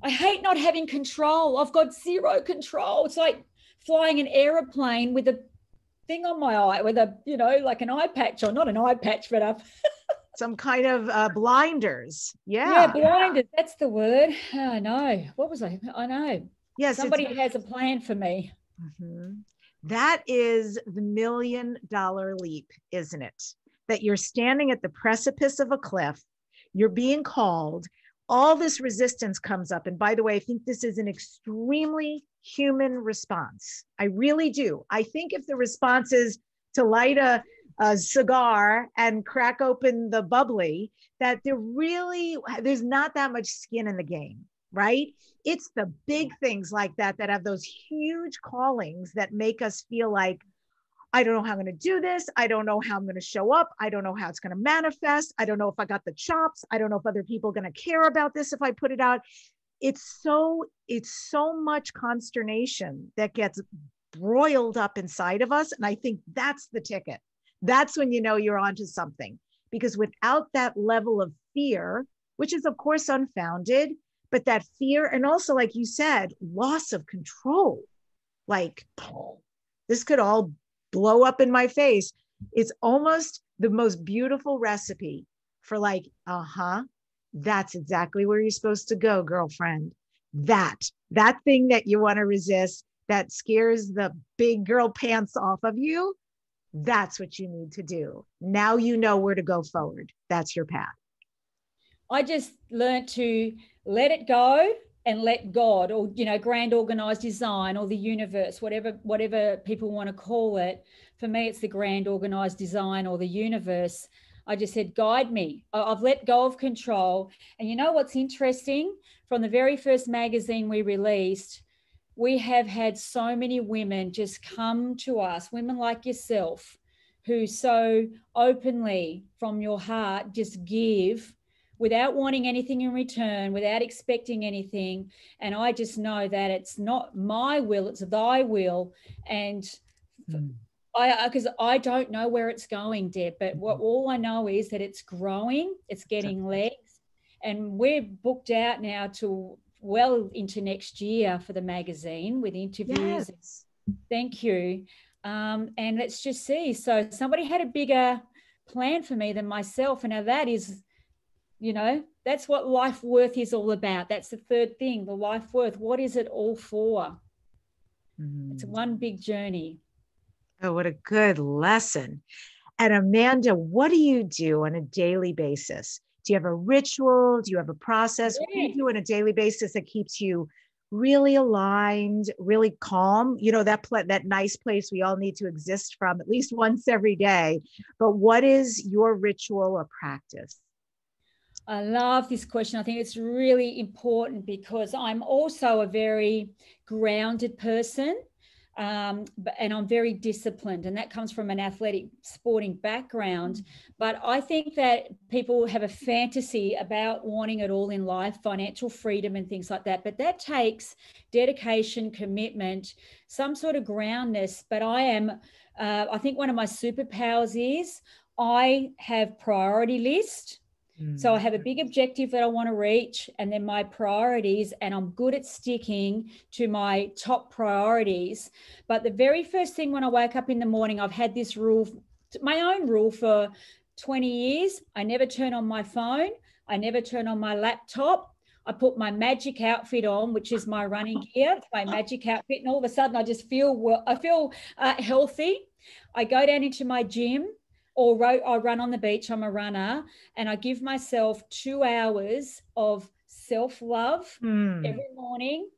I hate not having control. I've got zero control. It's like flying an aeroplane with a thing on my eye, with a, you know, like an eye patch, or not an eye patch, but some kind of blinders. Yeah, blinders. That's the word. I know. What was I? I know. Yes. Somebody has a plan for me. Mm-hmm. That is the $1 million leap, isn't it? That you're standing at the precipice of a cliff. You're being called. All this resistance comes up. And by the way, I think this is an extremely human response. I really do. I think if the response is to light a cigar and crack open the bubbly, that there's not that much skin in the game, right? It's the big things like that that have those huge callings that make us feel like, I don't know how I'm going to do this. I don't know how I'm going to show up. I don't know how it's going to manifest. I don't know if I got the chops. I don't know if other people are going to care about this if I put it out. It's so much consternation that gets broiled up inside of us. And I think that's the ticket. That's when you know you're onto something, because without that level of fear, which is of course unfounded, but that fear, and also, like you said, loss of control, like this could all blow up in my face. It's almost the most beautiful recipe for like, that's exactly where you're supposed to go, girlfriend. That thing that you want to resist, that scares the big girl pants off of you. That's what you need to do. Now you know where to go forward. That's your path. I just learned to let it go and let God, or, you know, grand organized design, or the universe, whatever people want to call it. For me, it's the grand organized design or the universe. I just said, guide me. I've let go of control. And you know what's interesting? From the very first magazine we released, we have had so many women just come to us, women like yourself, who so openly from your heart just give without wanting anything in return, without expecting anything. And I just know that it's not my will, it's thy will. And because I don't know where it's going, Deb, but all I know is that it's growing, it's getting legs. And we're booked out now to well into next year for the magazine with interviews. Yes. Thank you. And let's just see. So somebody had a bigger plan for me than myself. And now that is... You know, that's what life worth is all about. That's the third thing, the life worth. What is it all for? Mm-hmm. It's one big journey. Oh, what a good lesson. And Amanda, what do you do on a daily basis? Do you have a ritual? Do you have a process? What do you do on a daily basis that keeps you really aligned, really calm? You know, that nice place we all need to exist from at least once every day. But what is your ritual or practice? I love this question. I think it's really important because I'm also a very grounded person. And I'm very disciplined, and that comes from an athletic sporting background. But I think that people have a fantasy about wanting it all in life, financial freedom and things like that. But that takes dedication, commitment, some sort of groundness. But I think one of my superpowers is I have priority list. So I have a big objective that I want to reach, and then my priorities, and I'm good at sticking to my top priorities. But the very first thing when I wake up in the morning, I've had this rule, my own rule for 20 years. I never turn on my phone. I never turn on my laptop. I put my magic outfit on, which is my running gear, my magic outfit. And all of a sudden I just feel, well, I feel healthy. I go down into my gym. Or I run on the beach, I'm a runner, and I give myself 2 hours of self-love every morning,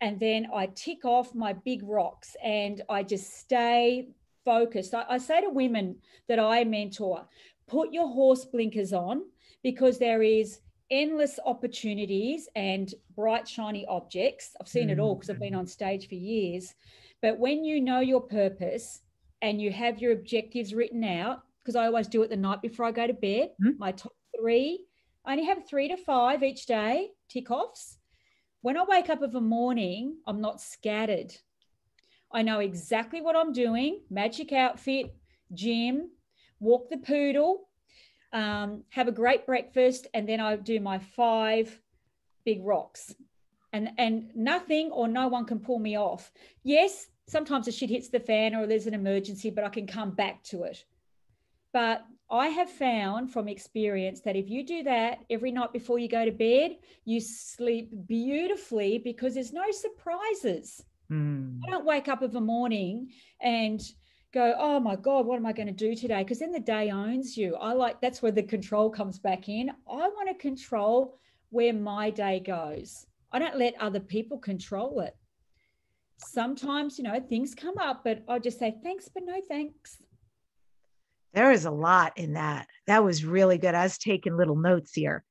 and then I tick off my big rocks and I just stay focused. I say to women that I mentor, put your horse blinkers on, because there is endless opportunities and bright, shiny objects. I've seen it all because I've been on stage for years. But when you know your purpose and you have your objectives written out, because I always do it the night before I go to bed, my top three. I only have 3 to 5 each day, tick-offs. When I wake up of a morning, I'm not scattered. I know exactly what I'm doing, magic outfit, gym, walk the poodle, have a great breakfast, and then I do my 5 big rocks. And nothing or no one can pull me off. Yes, sometimes the shit hits the fan or there's an emergency, but I can come back to it. But I have found from experience that if you do that every night before you go to bed, you sleep beautifully because there's no surprises. I don't wake up of a morning and go, oh my God, what am I going to do today? Because then the day owns you. That's where the control comes back in. I want to control where my day goes. I don't let other people control it. Sometimes, things come up, but I'll just say thanks, but no thanks. There is a lot in that. That was really good. I was taking little notes here.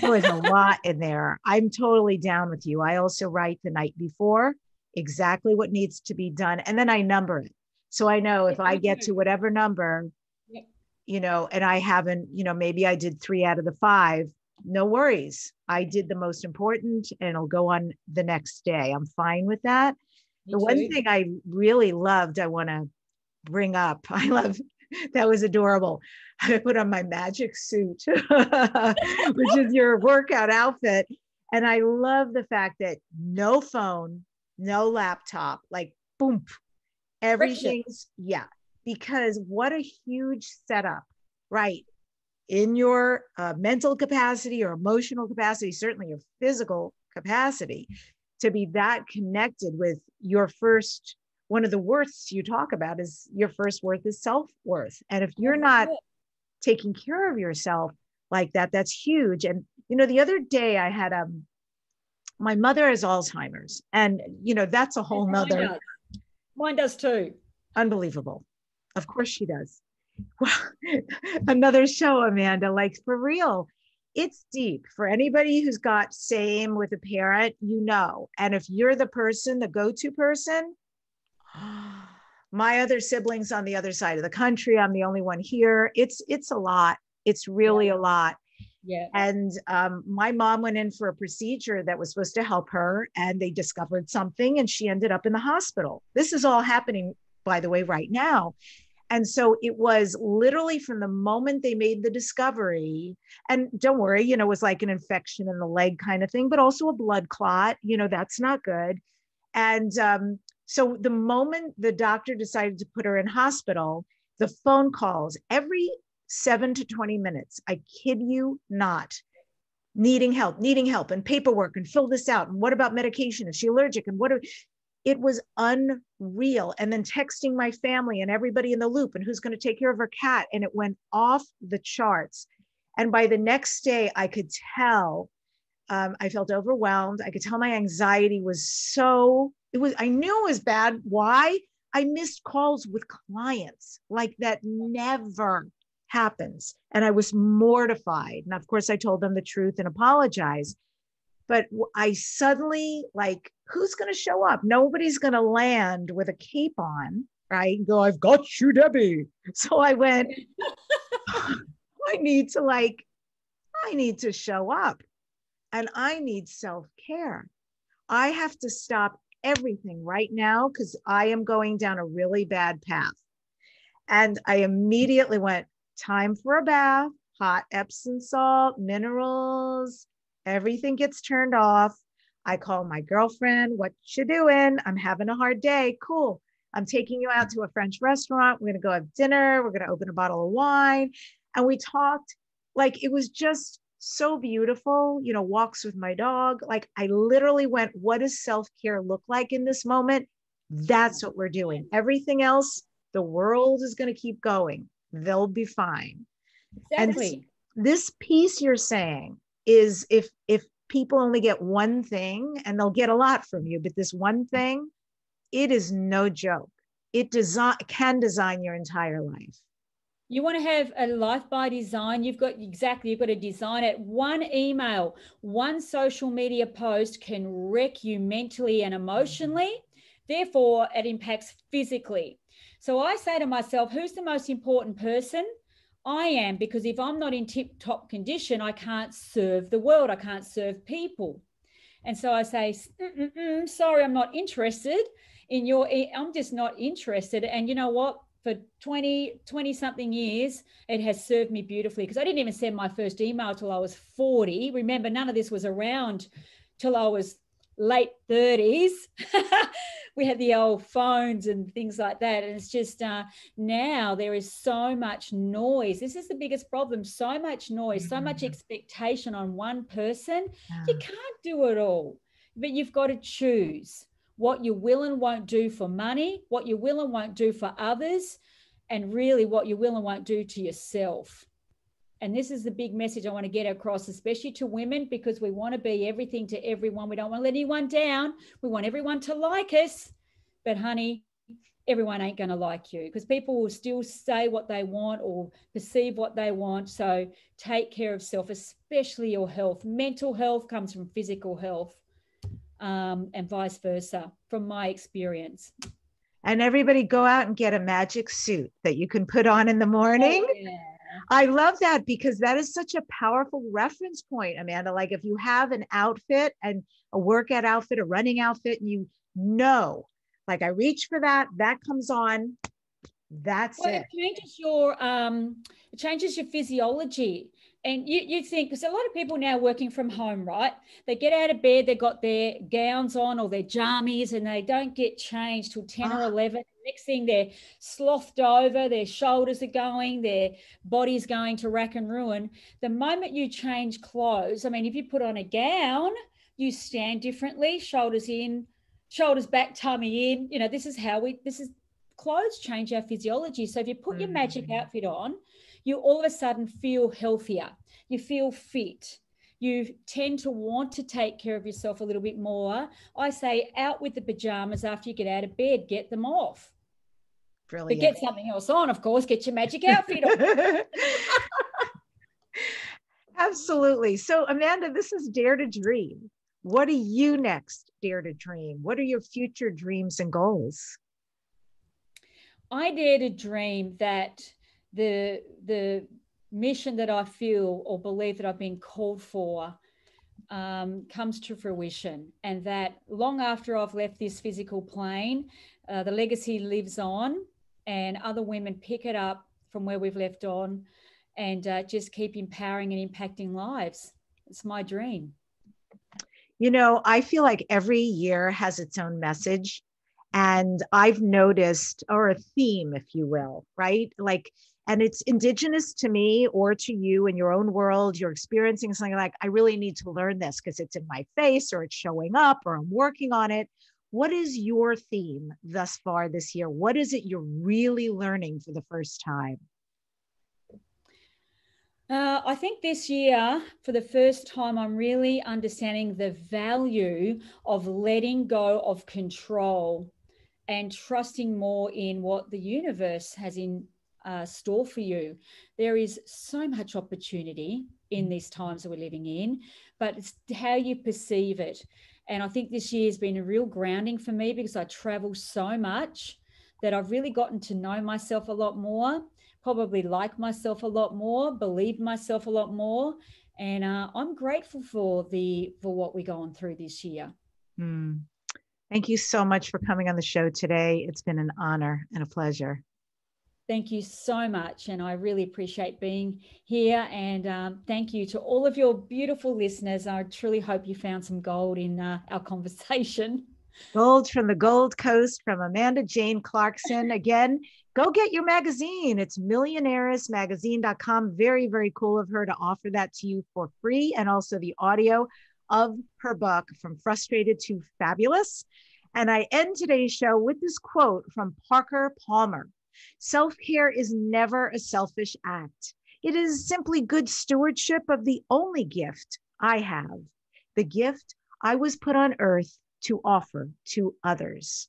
There was a lot in there. I'm totally down with you. I also write the night before exactly what needs to be done. And then I number it. So I know if I get to whatever number, and I haven't, maybe I did 3 out of the 5, no worries. I did the most important and it'll go on the next day. I'm fine with that. The one thing I really loved, I want to bring up, that was adorable. I put on my magic suit, which is your workout outfit. And I love the fact that no phone, no laptop, like boom, everything's, because what a huge setup, right? In your mental capacity or emotional capacity, certainly your physical capacity, to be that connected with your first. One of the worths you talk about is your first worth is self-worth. And if you're not taking care of yourself like that, that's huge. And, the other day I had, my mother has Alzheimer's and, that's a whole nother. Mine does too. Unbelievable. Of course she does. Well, another show, Amanda, like for real. It's deep for anybody who's got same with a parent, and if you're the person, the go-to person, my other siblings on the other side of the country, I'm the only one here. It's a lot. It's really a lot. Yeah. And my mom went in for a procedure that was supposed to help her, and they discovered something, and she ended up in the hospital. This is all happening, by the way, right now. And so it was literally from the moment they made the discovery, and don't worry, it was like an infection in the leg kind of thing, but also a blood clot, that's not good. And, so the moment the doctor decided to put her in hospital, the phone calls every 7 to 20 minutes, I kid you not, needing help and paperwork and fill this out. And what about medication? Is she allergic? And what It was unreal. And then texting my family and everybody in the loop and who's going to take care of her cat. And it went off the charts. And by the next day, I could tell, I felt overwhelmed. I could tell my anxiety was I knew it was bad. Why? I missed calls with clients. Like, that never happens. And I was mortified. And of course, I told them the truth and apologized. But I suddenly, like, who's going to show up? Nobody's going to land with a cape on, right? And go, I've got you, Debbi. So I went, I need to show up, and I need self-care. I have to stop everything right now because I am going down a really bad path. And I immediately went, time for a bath, hot Epsom salt, minerals, everything gets turned off. I call my girlfriend, what you doing? I'm having a hard day. Cool. I'm taking you out to a French restaurant. We're going to go have dinner. We're going to open a bottle of wine. And we talked, like, it was just so beautiful, you know, walks with my dog. Like, I literally went, what does self-care look like in this moment? That's what we're doing. Everything else, the world is going to keep going. They'll be fine. Exactly. And this piece you're saying is if people only get one thing, and they'll get a lot from you, but this one thing, it is no joke. It can design your entire life. You want to have a life by design. You've got to design it. One email, one social media post can wreck you mentally and emotionally. Therefore, it impacts physically. So I say to myself, who's the most important person? I am, because if I'm not in tip-top condition, I can't serve the world. I can't serve people. And so I say, sorry, I'm not interested in your, I'm just not interested. And you know what? For 20-something years, it has served me beautifully, because I didn't even send my first email till I was 40. Remember, none of this was around till I was late 30s. We had the old phones and things like that. And it's just now there is so much noise. This is the biggest problem. So much noise, so much expectation on one person. Yeah. You can't do it all, but you've got to choose what you will and won't do for money, what you will and won't do for others, and really what you will and won't do to yourself. And this is the big message I want to get across, especially to women, because we want to be everything to everyone. We don't want to let anyone down. We want everyone to like us. But honey, everyone ain't going to like you, because people will still say what they want or perceive what they want. So take care of self, especially your health. Mental health comes from physical health, and vice versa, from my experience. And everybody go out and get a magic suit that you can put on in the morning. Oh, yeah. I love that, because that is such a powerful reference point, Amanda. Like, if you have an outfit, and a workout outfit, a running outfit, and you know, like, I reach for that, that comes on, that's it. It changes your, physiology. And you think, because a lot of people now working from home, right? They get out of bed, they've got their gowns on or their jammies, and they don't get changed till 10 or 11. Next thing, they're slothed over, their shoulders are going, their body's going to rack and ruin. The moment you change clothes, I mean, if you put on a gown, you stand differently, shoulders in, shoulders back, tummy in. You know, clothes change our physiology. So if you put your magic outfit on, you all of a sudden feel healthier, you feel fit, you tend to want to take care of yourself a little bit more. I say out with the pajamas after you get out of bed, get them off. Brilliant. But get something else on, of course, get your magic outfit on. Absolutely. So Amanda, this is Dare to Dream. What are you next, Dare to Dream? What are your future dreams and goals? I dare to dream that the mission that I feel or believe that I've been called for comes to fruition, and that long after I've left this physical plane, the legacy lives on, and other women pick it up from where we've left on, and just keep empowering and impacting lives. It's my dream. You know, I feel like every year has its own message. And I've noticed, or a theme, if you will, right? Like, and it's indigenous to me or to you in your own world, you're experiencing something like, I really need to learn this because it's in my face, or it's showing up, or I'm working on it. What is your theme thus far this year? What is it you're really learning for the first time? I think this year, for the first time, I'm really understanding the value of letting go of control and trusting more in what the universe has in store for you. There is so much opportunity in these times that we're living in, but it's how you perceive it. And I think this year has been a real grounding for me because I travel so much that I've really gotten to know myself a lot more, probably like myself a lot more, believe myself a lot more. And I'm grateful for what we're going through this year. Mm. Thank you so much for coming on the show today. It's been an honor and a pleasure. Thank you so much. And I really appreciate being here. And thank you to all of your beautiful listeners. I truly hope you found some gold in our conversation. Gold from the Gold Coast, from Amanda Jane Clarkson. Again, go get your magazine. It's MillionairessMagazine.com. Very, very cool of her to offer that to you for free. And also the audio of her book, From Frustrated to Fabulous. And I end today's show with this quote from Parker Palmer. Self-care is never a selfish act. It is simply good stewardship of the only gift I have, the gift I was put on earth to offer to others.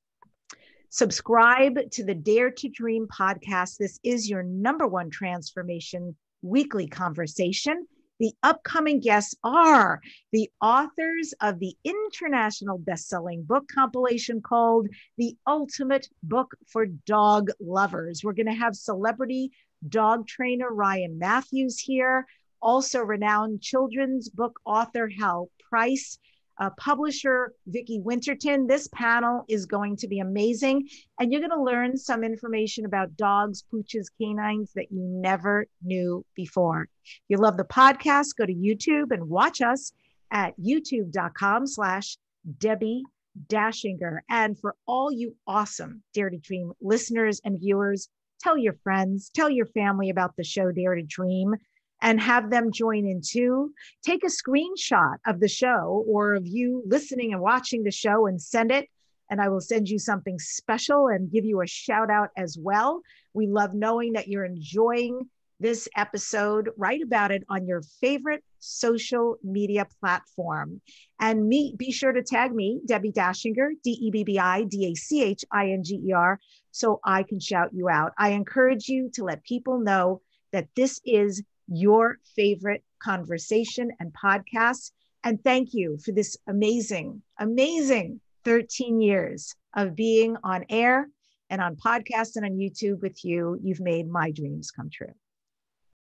Subscribe to the Dare to Dream podcast. This is your #1 transformation weekly conversation. The upcoming guests are the authors of the international best-selling book compilation called The Ultimate Book for Dog Lovers. We're going to have celebrity dog trainer Ryan Matthews here, also renowned children's book author Hal Price, publisher Vicki Winterton. This panel is going to be amazing, and you're going to learn some information about dogs, pooches, canines that you never knew before. If you love the podcast, go to YouTube and watch us at youtube.com/Debbi Dachinger. And for all you awesome Dare to Dream listeners and viewers, tell your friends, tell your family about the show Dare to Dream, and have them join in too. Take a screenshot of the show or of you listening and watching the show and send it, and I will send you something special and give you a shout out as well. We love knowing that you're enjoying this episode. Write about it on your favorite social media platform. And be sure to tag me, Debbi Dachinger, DebbiDachinger, so I can shout you out. I encourage you to let people know that this is your favorite conversation and podcast. And thank you for this amazing, amazing 13 years of being on air and on podcasts and on YouTube with you. You've made my dreams come true.